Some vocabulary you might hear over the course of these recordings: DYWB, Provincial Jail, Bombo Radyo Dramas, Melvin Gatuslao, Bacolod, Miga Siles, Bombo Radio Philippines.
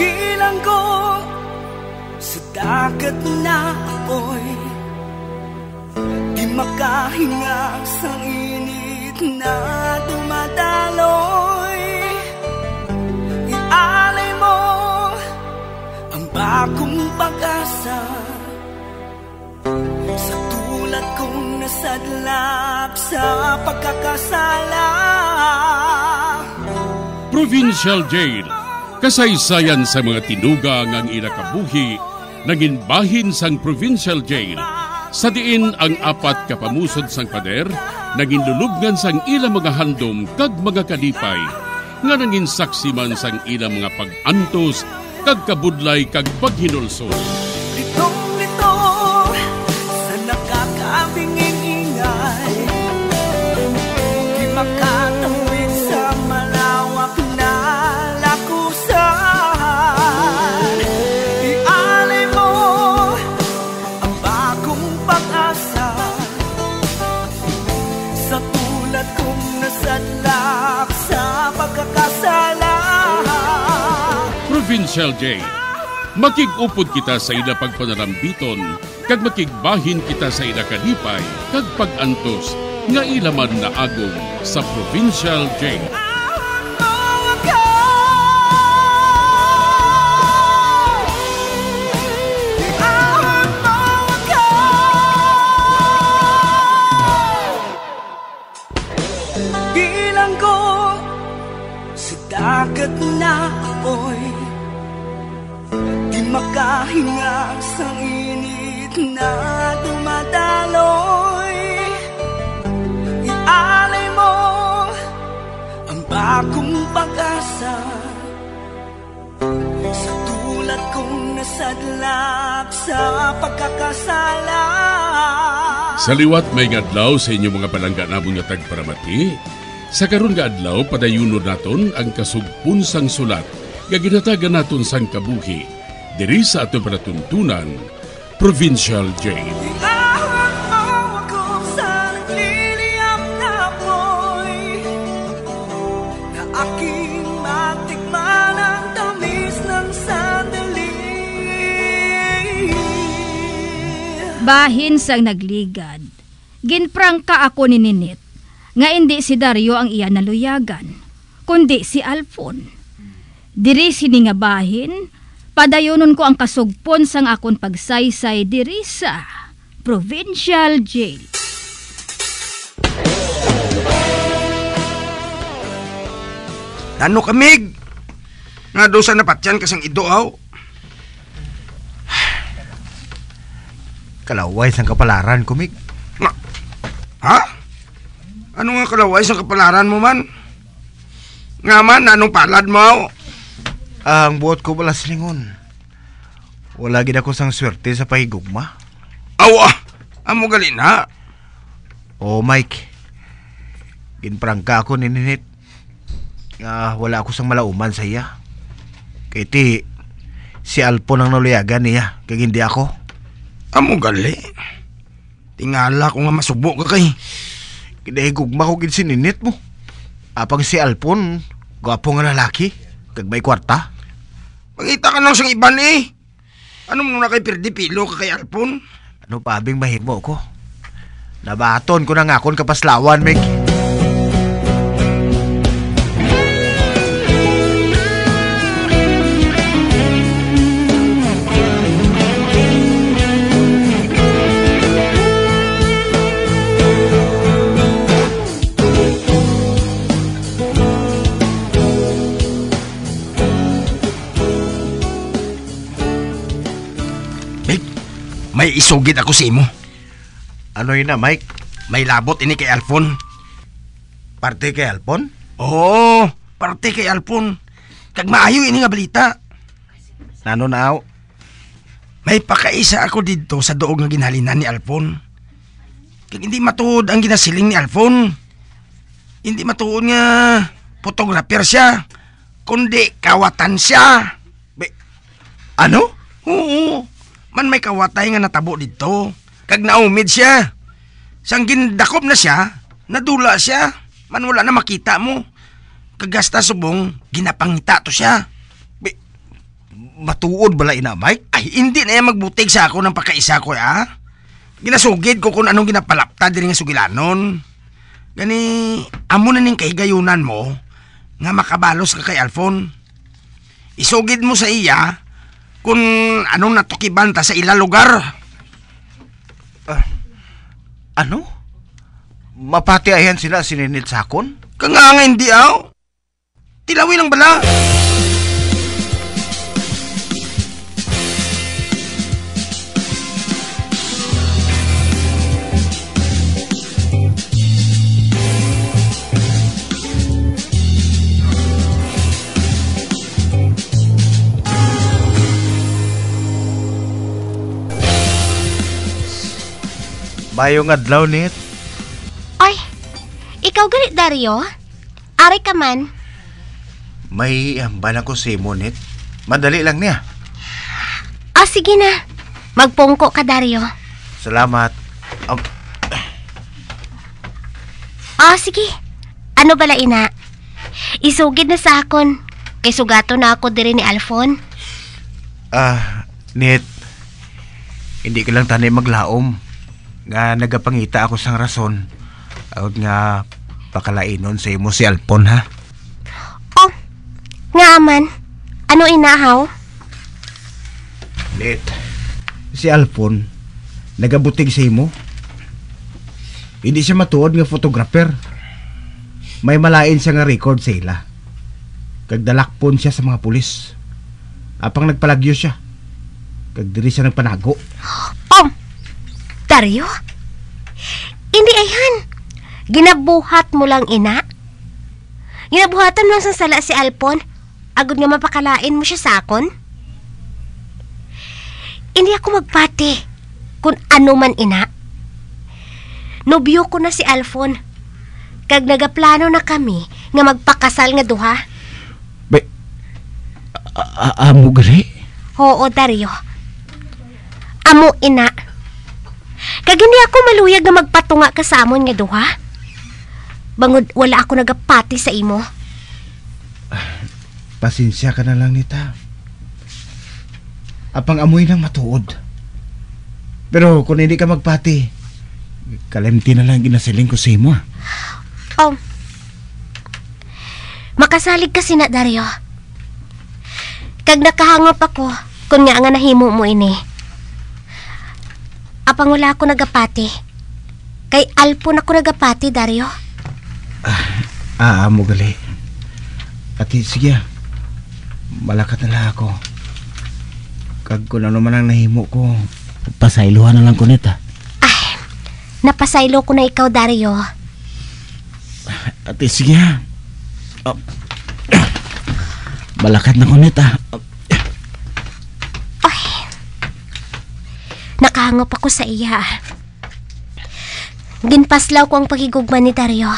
bilang ko sa dagat na apoy, di makahinga sa init na dumadaloy. Ialay mo ang bagong pag-asa sa tulad kong nasadlap sa pagkakasala. Provincial Jail, kasaysayan sa mga tinugang ang inakabuhi, naging bahin sang Provincial Jail. Sa diin ang apat kapamusod sang pader, naging lulubngan sang ilang mga handom kag mga kadipay, nga naging saksi man sang ilang mga pag-antos, kag kabudlay kag paghinulsol. Litong-lito sa nakakabinging ingay, di makatawid sa malawak na lakusan. Ialay mo ang bagong pag-asa sa tulad kong nasadlak sa pagkakasala. Provincial Jail, makigupod kita sa ila pagpanarambiton, kag makigbahin kita sa ila kalipay, kag pag-antos, nga ilaman na agong sa Provincial Jail. Bilang ko sa dagat na apoy, makahinga sa init na dumadaloy. Ialay mo ang bagong pag-asa sa tulad kong nasadlap sa pagkakasala. Sa liwat may ngadlaw sa inyong mga palangganabong na tagparamati, sa karun nga adlaw padayuno naton ang kasugpon sang sulat nga ginatagan naton sang kabuhi diri sa ato panatuntunan, Provincial Jail. Bahin sang nagligad, ginprangka ako ni Ninit, nga hindi si Dario ang iya naluyagan, kundi si Alfon. Diri sini nga bahin, padayunon ko ang kasugpon sang akon pagsaysay diri sa Provincial Jail. Ano kamig? Nadusa na patyan kasang idoaw. Kalaway sang kapalaran kumig. Ha? Ano nga kalaway sang kapalaran mo man? Nga man, anong palad mo? Ang buot ko wala silingon. Wala gid ako sang swerte sa pahigugma. Awa! Amo gali na. Oh Mike, ginprangka ako ni Ninit. Wala ako sang malauman sa iya. Kay ti si Alpon ang naluyagan niya, kag hindi ako. Amo gali. Tingala ko nga masubo ka kay. Kinahigugma ko gid si Ninit mo. Apang si Alpon, gwapo nga lalaki. Kag may kwarta? Pangita ka nang sang iban eh. Ano mo na kay Perdipilo ka kay Alpon? Ano pa abing mahimo ko? Nabaton ko na nga akong kapaslawan, Meg. May isugid ako sa imo. Ano yun na, Mike? May labot ini kay Alfon. Parte kay Alfon? Oo, parte kay Alfon. Kag maayo ini nga balita. Nano na aw? May pakaisa ako dito sa doog nga ginhalinan ni Alfon. Kag hindi matuod ang ginasiling ni Alfon. Hindi matuod nga photographer siya, kundi kawatan siya. Ano? Oo. Man may kawatay nga natabo dito, kag naumid siya. Sang gindakob na siya, nadula siya, man wala na makita mo. Kagasta subong, ginapangita to siya. matuod bala ina, Mike? Ay, hindi na yan magbutig sa ako ng pagkaisa ko, ah. Ginasugid ko kung anong ginapalapta din nga sugilanon. Gani, amo na ning kahigayunan mo nga makabalos ka kay Alfon. Isugid mo sa iya kung anong natukiban ta sa ila lugar. Ano? Mapati ayan sila sininit sakon? Kanganga hindi aw. Tilawi lang bala. Bayong adlaw, Nit. Oy, ikaw galit, Dario. Aray ka man. May amban ako si Monit. Madali lang niya. Oh, sige na. Magpungko ka, Dario. Salamat. Oh, sige. Ano bala, ina? Isugid na sa akon. Kay sugato na ako diri ni Alfon. Nit. Hindi ka lang tanay maglaom. Nga nagapangita ako sang rason. Out nga pakalainon sa imo si Alfon, ha? Oh, nga aman. Ano inahaw? Nit, si Alfon nagabutig sa imo. Hindi siya matuod nga photographer. May malain siya nga record sa ila. Kagdalakpon siya sa mga pulis. Apang nagpalagyo siya. Kagdiri siya nagpanago. Oh! Dario? Hindi ayhan. Ginabuhat mo lang, ina. Ginabuhatan mo lang sa sala si Alfon. Agod nga mapakalain mo siya sakon. Hindi ako magpati kung ano man, ina. Nobyo ko na si Alfon. Kag nagaplano na kami nga magpakasal nga duha. Bay, amo gari? Oo, Dario. Amo, ina. Kag hindi ako maluyag na magpatunga ka sa amon nga duha. Bangod wala ako nagapati sa imo. Pasensya ka na lang, Nita. Apang amoy nang matuod. Pero kung hindi ka magpati, kalimti na lang ginasiling ko sa imo. Oh. Makasalig kasi na, Dario. Kag nakahangop ako kung nga nga nahimo mo ini. Apang wala ako nagapati. Kay Alfon ako nagapati, Dario. Mo gali. Ati, sige. Malakat na lang ako. Kag ko na naman ang nahimo ko. Pasailuhan na lang ko, Nita. Ay, napasailo ko na ikaw, Dario. Ati, sige. Malakat na ko, Nita. Nakahangop ako sa iya. Ginpaslaw ko ang pagigugma ni Dario.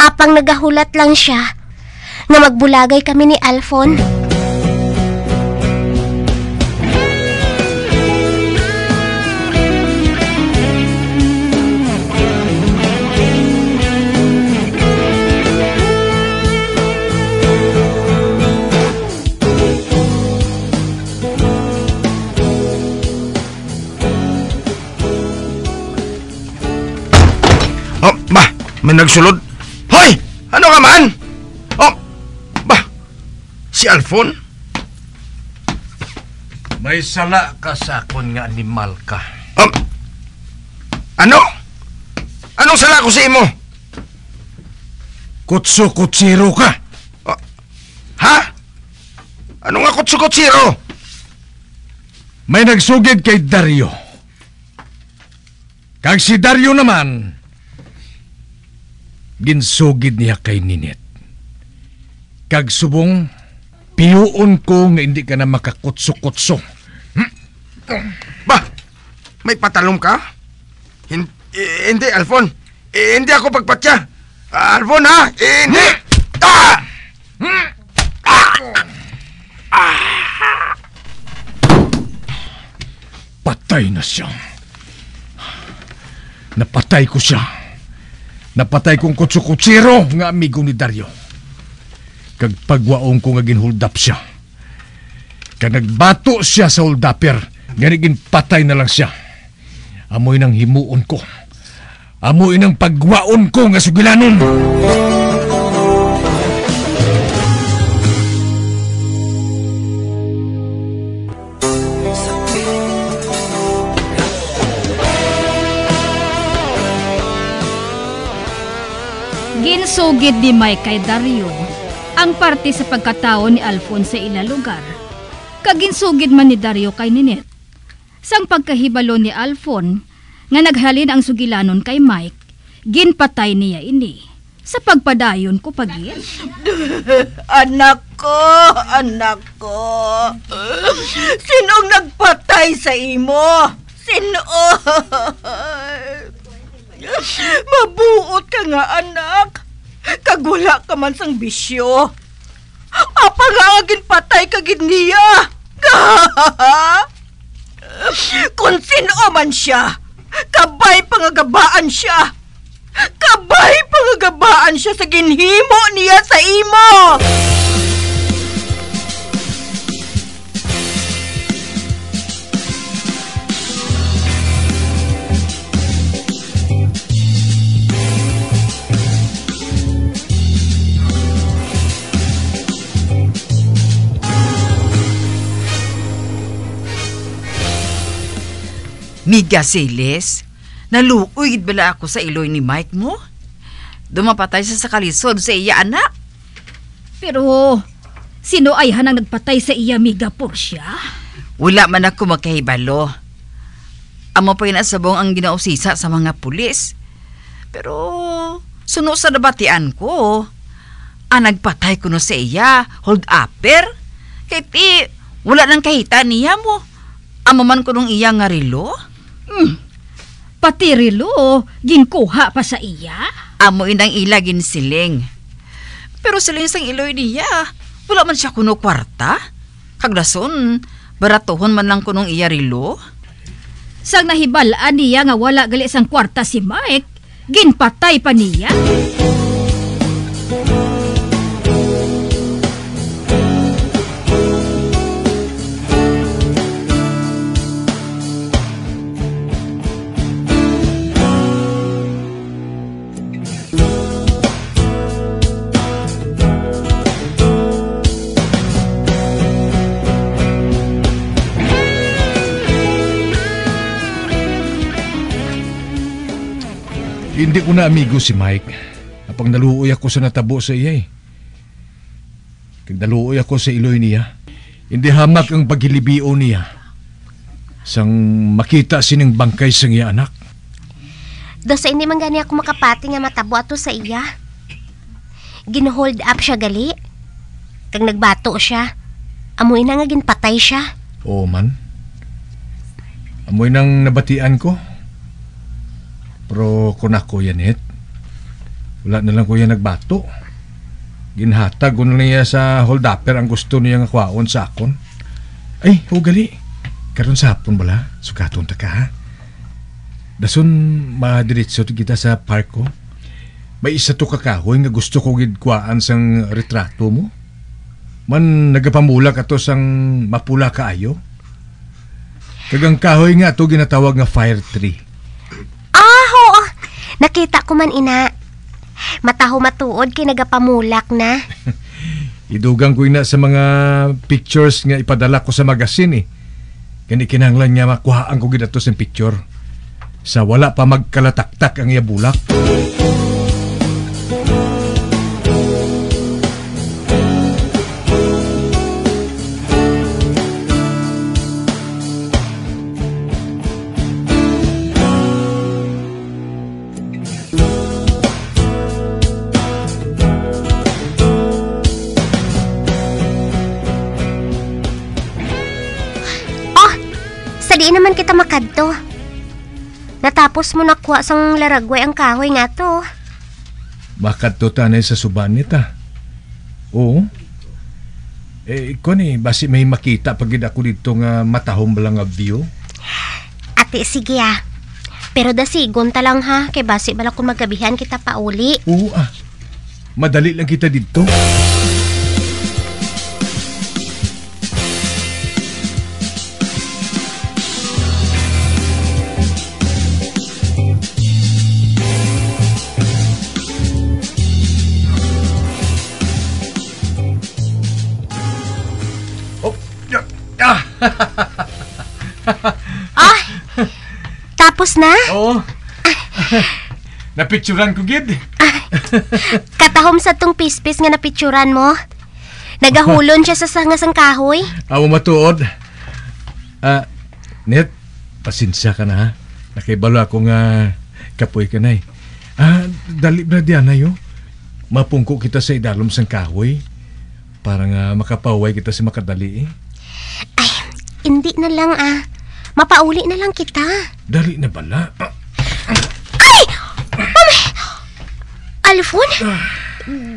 Apang nagahulat lang siya na magbulagay kami ni Alfon. May nagsulod. Hoy! Ano ka man? Oh! Bah! Si Alfon? May sala ka sa akon nga animal ka. Ano? Anong sala ko sa imo? Kutso-kutsiro ka. Ha? Ano nga kutso-kutsiro? May nagsugid kay Dario. Kag si Dario naman... Ginsugid niya kay Ninit. Kag subong, piyuon ko nga hindi ka na makakutso-kutso. Ba? May patalom ka? Hindi, Alfon. Hindi ako pagpatya. Alfon, ha? Hindi! Patay na siya. Napatay ko siya. Napatay kong kutsukutsiro nga amigo ni Dario. Kagpagwaong ko nga ginhold up siya. Kanagbato siya sa uldapir. Ganigin patay na lang siya. Amoy ng himuon ko. Amoy ng pagwaon ko nga sugilanon. Ginsugid ni Mike kay Dario ang parte sa pagkatao ni Alfonso sa ila lugar. Kaginsugid man ni Dario kay Ninet sang pagkahibalo ni Alfon nga naghalin ang sugilanon kay Mike, ginpatay niya ini sa pagpadayon ko pagin. Anak ko sinong nagpatay sa imo? Sino? Mabuot ka nga, anak. Kagula ka man sang bisyo. Apa nga agin patay ka gid niya? Kung sino man siya, kabay pangagabaan siya sa ginhimo niya sa imo. Miga Siles, naluoy bala ako sa iloy ni Mike mo. Dumapatay siya sa kalisod sa iya, anak. Pero sino ay hanang nagpatay sa iya, Miga Portia? Wala man ako makahibalo. Amo pa inasabong ang ginausisa sa mga pulis. Pero suno sa nabatian ko, ang nagpatay ko no sa iya, hold upper. Kahit wala nang kahita niya mo. Amaman ko nung iya nga rilo. Pati rilo, ginkuha pa sa iya. Amoy ng ila ginsiling. Pero siling sang iloy niya, wala man siya kuno kwarta. Kagdason, baratuhon man lang kunong iya rilo. Sang nahibalaan niya nga wala gali sang kwarta si Mike, ginpatay pa niya. Hindi ko na amigo si Mike. Apang naluoy ako sa natabo sa iya eh. Kag naluoy ako sa iloy niya, hindi hamak ang paghilibio niya. Sang makita sining bangkay sang iya, anak. Dosa hindi man gani ako makapati nga matabo ato sa iya. Gin-hold up siya gali. Kag nagbato siya, amoy na nga ginpatay siya. Oo man. Amoy nang nabatian ko. Pero kung ako yan it, wala na lang ko yan nagbato. Ginhatag ko niya sa holdapper ang gusto niya nga kwaon sa akon. Ay, hugali. Karon sa hapon bala, sukaton ta ka ha. Dasun, madiritso kita sa park ko. May isa to kakahoy nga gusto ko gidkwaan sang retrato mo. Man, nagapamula ka to sang mapula kaayo. Kagang kahoy nga to ginatawag nga fire tree. Nakita ko man, ina. Mataho matuod kay nagapamulak na. Idugang ko, ina, sa mga pictures nga ipadala ko sa magazine eh. Kani kinanglan nga makuhaan ko ginatos ng picture. Sa wala pa magkalataktak ang iya bulak. Makadto. Natapos mo nakuha sang laragway ang kahoy nga to. Makadto tanay sa subanit ah. Oo. Eh, koni, basi may makita pagid ako dito nga matahom lang nga view. Ate, sige ah. Pero dasigon ta lang ha, kay basi bala kung magabihan kita pa uli. Oo ah. Madali lang kita dito. Oh, tapos na? Oo. Napicturan ko, Gid. Katahom sa tong pispis nga napicturan mo. Nagahulon siya sa sangasang kahoy. Awa matuod. Net, pasinsya ka na ha. Nakibalo akong kapoy ka na eh. Dali na diyan na yun. Mapungko kita sa idalom sang kahoy. Para nga makapaway kita si makadali eh. Ay, hindi na lang ah. Mapauli na lang kita. Dali na bala. Alfon,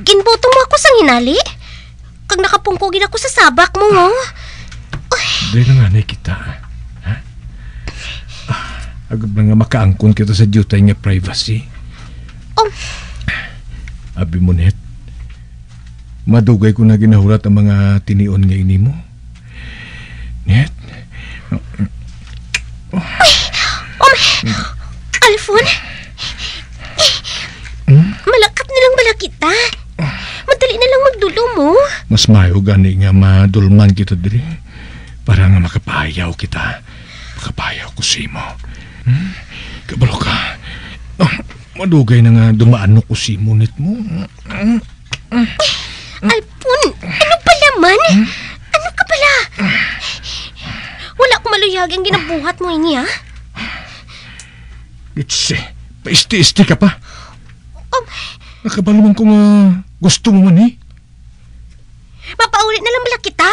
ginbutong mo ako sa hinali. Kag nakapungkugin ako sa sabak mo, oh. Dahil na nga na kita, ha? Agad na nga makaangkon kita sa dutay nga privacy. Abi mo, Net, madugay ko na ginahulat ang mga tinion nga ini mo. Net? Alfon? Malakat na lang bala kita. Madali na lang magdulo mo. Mas mayo gani nga madulman kita diri. Para nga makapayaw kita. Makapayaw ko si mo. Kabalo ka. Madugay na nga dumaano ko si mo, Net mo. Alpon, ano pala man? Ano ka pala? Wala akong maluyag ang ginabuhat mo ini, ha? Itse, paisti-isti ka pa. Nakabaluman kong gusto mo man eh. Mapauli na lang bala kita.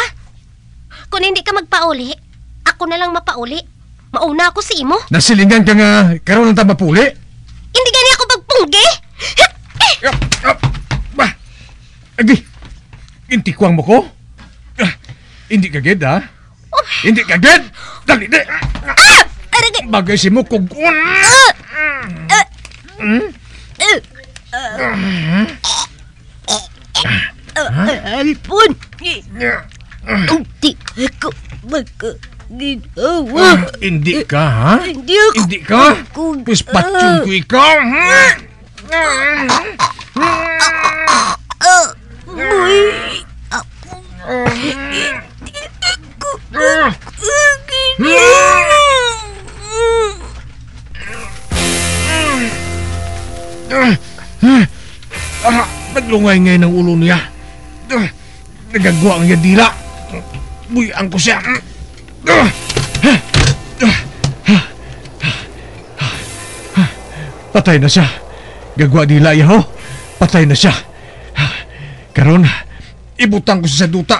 Kung hindi ka magpauli, ako na lang mapauli. Mauna ako si imo. Nasilingan ka nga karoon ng tamapuli. Hindi gani ako magpunggi. Agi, hindi kuwang mo ko. Hindi ka ged ha. Hindi ka ged. Dali na. Bagay si mo kung... Alpon, hindi ako magkaginawa. Hindi ka, ha? Hindi ako. Hindi ka? Puspatsyon ko ikaw, ha? Boy, ako. Hindi ako magkaginawa. Naglungay ngayon ang ulo niya. Nagagawa ang yadila. Buyaan ko siya. Patay na siya. Gagawa nila iya ho. Patay na siya. Karon, ibutang ko siya sa duta.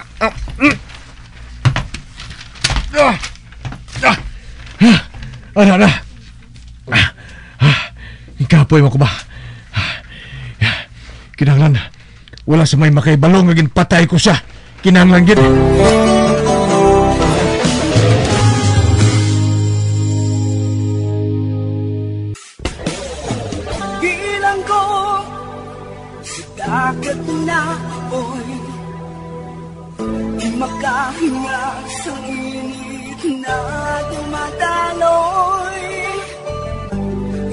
Ara-ara. Ikapoy mo ko ba? Kinahanglan, wala sa may makaibalong agin patay ko siya. Kinahanglan gid. Gilang ko, dagat na ako'y di makahinga sa init na dumadaloy.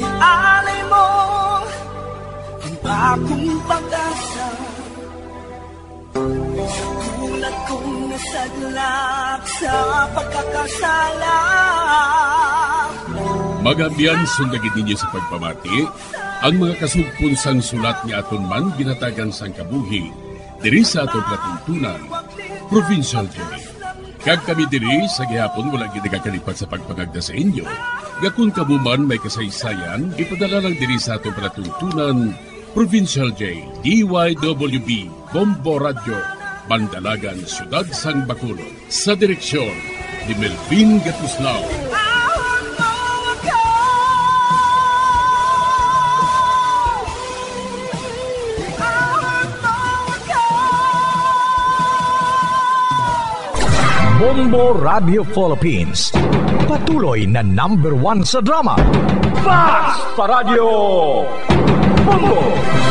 Ialay mo akong pag-asa sa tulad kong nasadlak sa pagkakasala. Magambian sundagin ninyo sa pagpamati ang mga kasugpon sang sulat ni aton man ginatagan sang kabuhi diri sa aton patuntunan Provincial Jail. Kag kami diri sa gihapon wala gid nakakalipat sa pagpangagda sa inyo. Gakun kabuman may kasaysayan ipadala lang diri sa aton patuntunan Provincial Jail, DYWB, Bombo Radyo, Bandalagan, Siyudad San Bacolod, sa direksyon ni Melvin Gatuslao. Bombo Radio Philippines, patuloy na number 1 sa drama. Fast Pa Radio! Bombo!